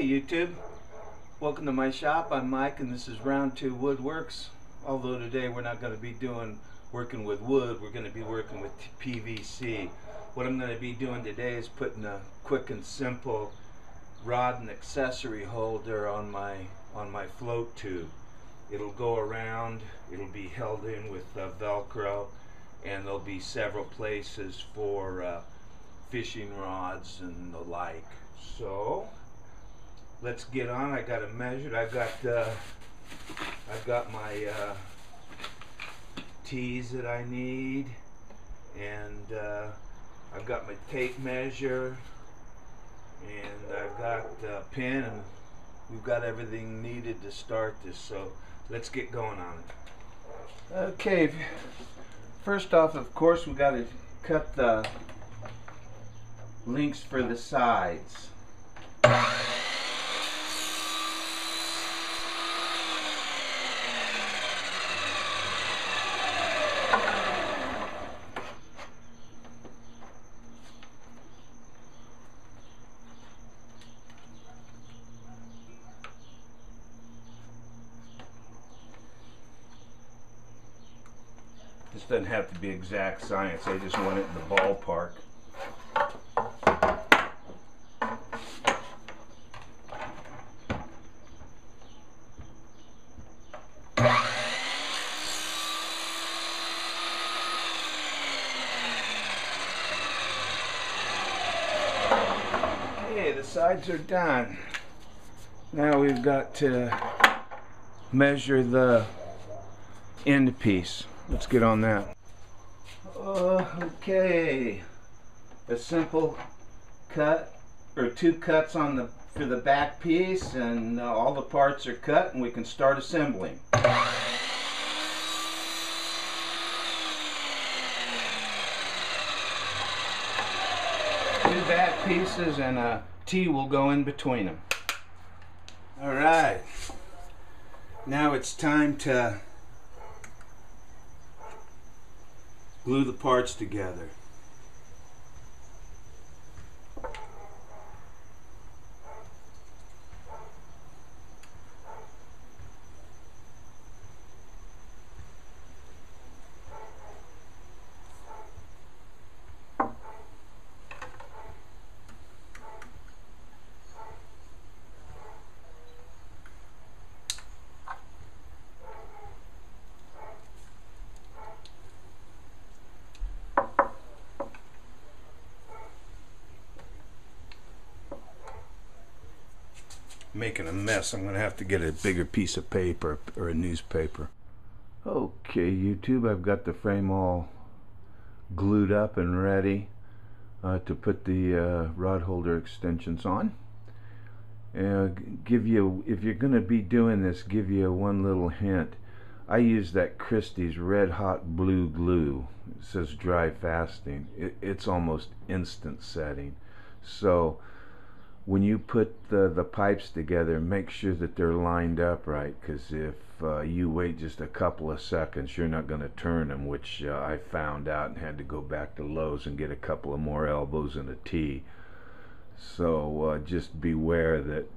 Hey YouTube, welcome to my shop. I'm Mike and this is Round 2 Woodworks. Although today we're not going to be working with wood, we're going to be working with PVC. What I'm going to be doing today is putting a quick and simple rod and accessory holder on my float tube. It'll go around, it'll be held in with Velcro, and there'll be several places for fishing rods and the like. So let's get on. I got it measured. I've got my T's that I need, and I've got my tape measure, and I've got a pin, and we've got everything needed to start this. So let's get going on it. Okay. First off, of course, we got to cut the links for the sides. This doesn't have to be exact science, I just want it in the ballpark. Okay, the sides are done. Now we've got to measure the end piece. Let's get on that. Okay, a simple cut or two cuts on for the back piece, and all the parts are cut, and we can start assembling. Two back pieces and a T will go in between them. All right, now it's time to glue the parts together. Making a mess. I'm gonna have to get a bigger piece of paper or a newspaper. Okay YouTube, I've got the frame all glued up and ready to put the rod holder extensions on. If you're gonna be doing this, give you one little hint. I use that Christie's Red Hot Blue Glue. It says dry fasting. It's almost instant setting. So when you put the pipes together, make sure that they're lined up right, because if you wait just a couple of seconds, you're not going to turn them, which I found out and had to go back to Lowe's and get a couple of more elbows and a T. So just beware that,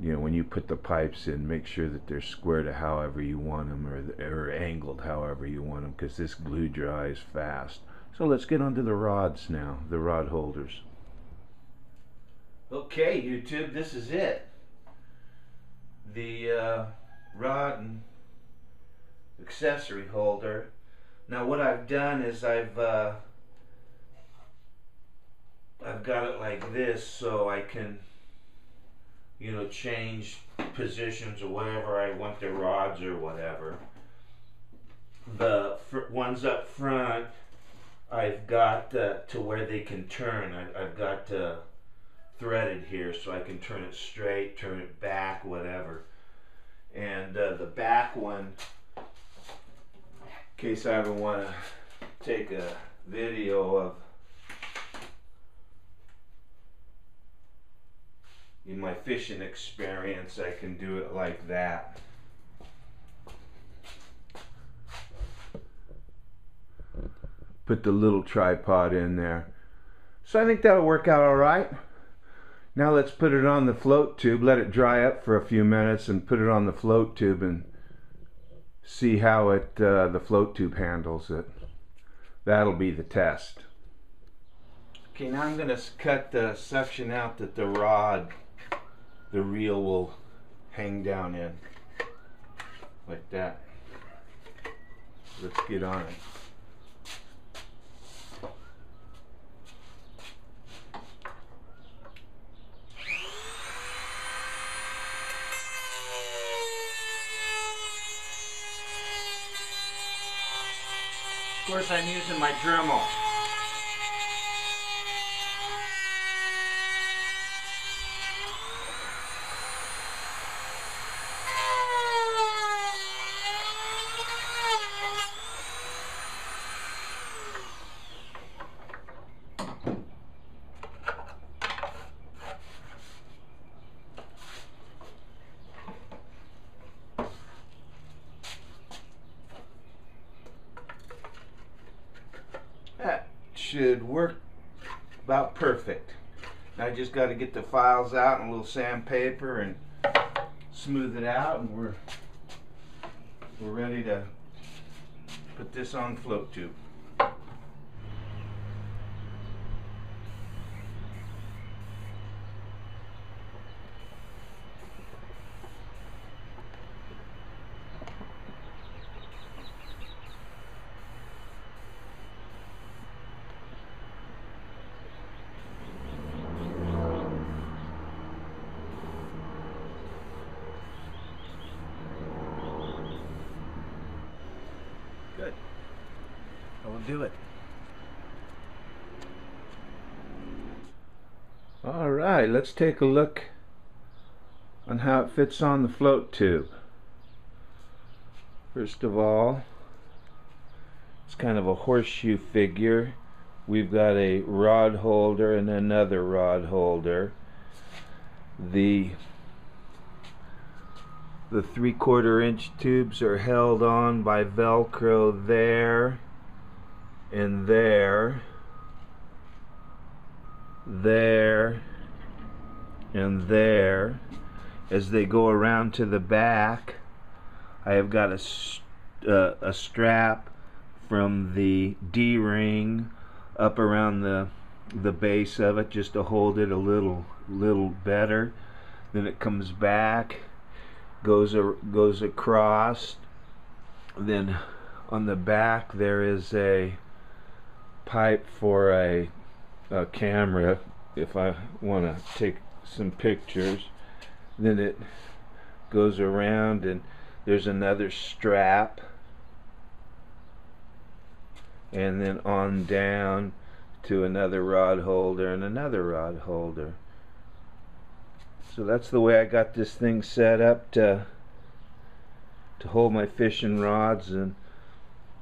you know, when you put the pipes in, make sure that they're square to however you want them, or angled however you want them, because this glue dries fast. So let's get onto the rods now, the rod holders. Okay YouTube, this is it. The rod and accessory holder. Now what I've done is I've got it like this so I can, you know, change positions or whatever I want the rods or whatever. The ones up front I've got to where they can turn. I've got to threaded here so I can turn it straight, turn it back, whatever. And the back one, in case I ever want to take a video of in my fishing experience, I can do it like that. Put the little tripod in there. So I think that'll work out all right. Now let's put it on the float tube, let it dry up for a few minutes and put it on the float tube and see how it the float tube handles it. That'll be the test. Okay, now I'm going to cut the section out that the rod, the reel will hang down in, like that. Let's get on it. Of course, I'm using my Dremel. Should work about perfect. Now I just got to get the files out and a little sandpaper and smooth it out, and we're ready to put this on float tube. Do it. All right, let's take a look on how it fits on the float tube. First of all, it's kind of a horseshoe figure. We've got a rod holder and another rod holder. The 3/4 inch tubes are held on by Velcro there. And there, and there. As they go around to the back, I have got a strap from the D-ring up around the base of it, just to hold it a little better. Then it comes back, goes across. Then on the back there is a pipe for a camera if I want to take some pictures. Then it goes around and there's another strap, and then on down to another rod holder and another rod holder. So that's the way I got this thing set up to hold my fishing rods and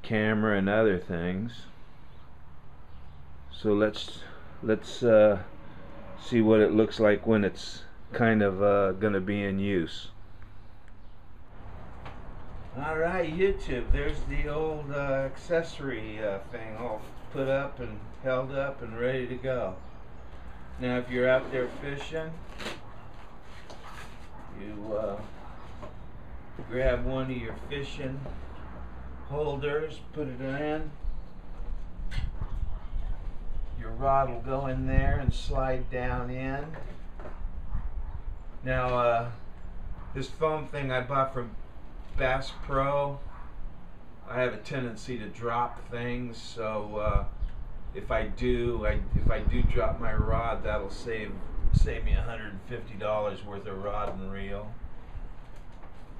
camera and other things. So let's see what it looks like when it's kind of gonna be in use. Alright, YouTube, there's the old accessory thing all put up and held up and ready to go. Now if you're out there fishing, you grab one of your fishing holders, put it in. Your rod will go in there and slide down in. Now this foam thing I bought from Bass Pro, I have a tendency to drop things, so if I do drop my rod, that'll save me $150 worth of rod and reel.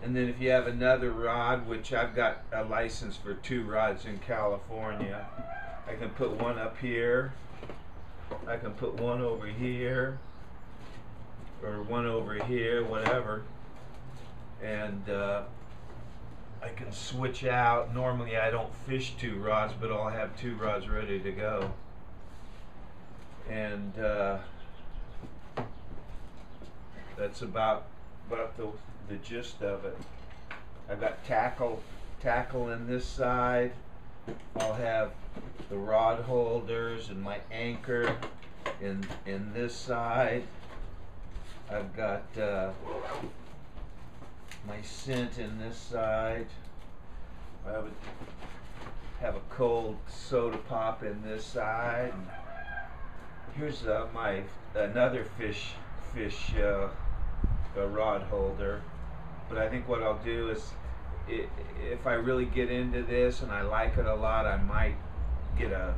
And then if you have another rod, which I've got a license for 2 rods in California, I can put one up here, I can put one over here, or one over here, whatever, and I can switch out. Normally I don't fish 2 rods, but I'll have 2 rods ready to go. And that's about the gist of it. I've got tackle in this side. I'll have the rod holders and my anchor in this side, I've got my scent in this side. I would have a cold soda pop in this side. Here's another fish rod holder. But I think what I'll do is, if I really get into this and I like it a lot, I might get a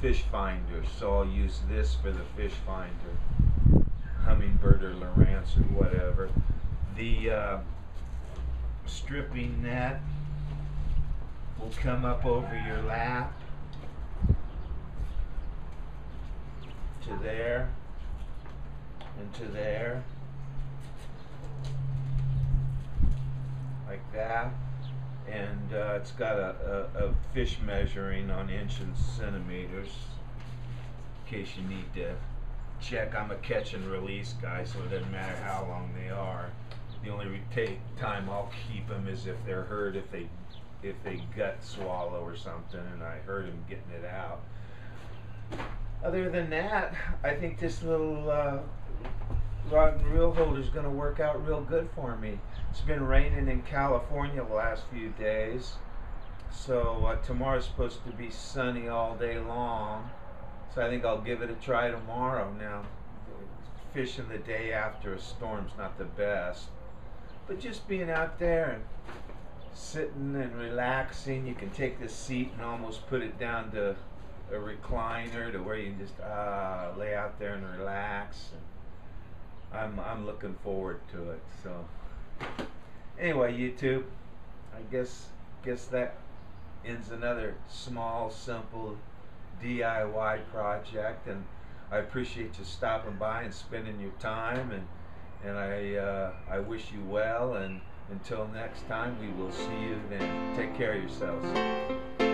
fish finder. So I'll use this for the fish finder, Hummingbird or Lowrance or whatever. The stripping net will come up over your lap to there and to there, like that, and it's got a fish measuring on inch and centimeters in case you need to check. I'm a catch and release guy, so it doesn't matter how long they are. The only time I'll keep them is if they're hurt, if they gut swallow or something and I heard them getting it out. Other than that, I think this little rod and reel holder is going to work out real good for me. It's been raining in California the last few days, so tomorrow's supposed to be sunny all day long, so I think I'll give it a try tomorrow. Now, fishing the day after a storm's not the best, but just being out there and sitting and relaxing, you can take this seat and almost put it down to a recliner to where you can just lay out there and relax. And I'm looking forward to it. So anyway, YouTube, I guess that ends another small, simple DIY project, and I appreciate you stopping by and spending your time, and I wish you well, and until next time, we will see you then. Take care of yourselves.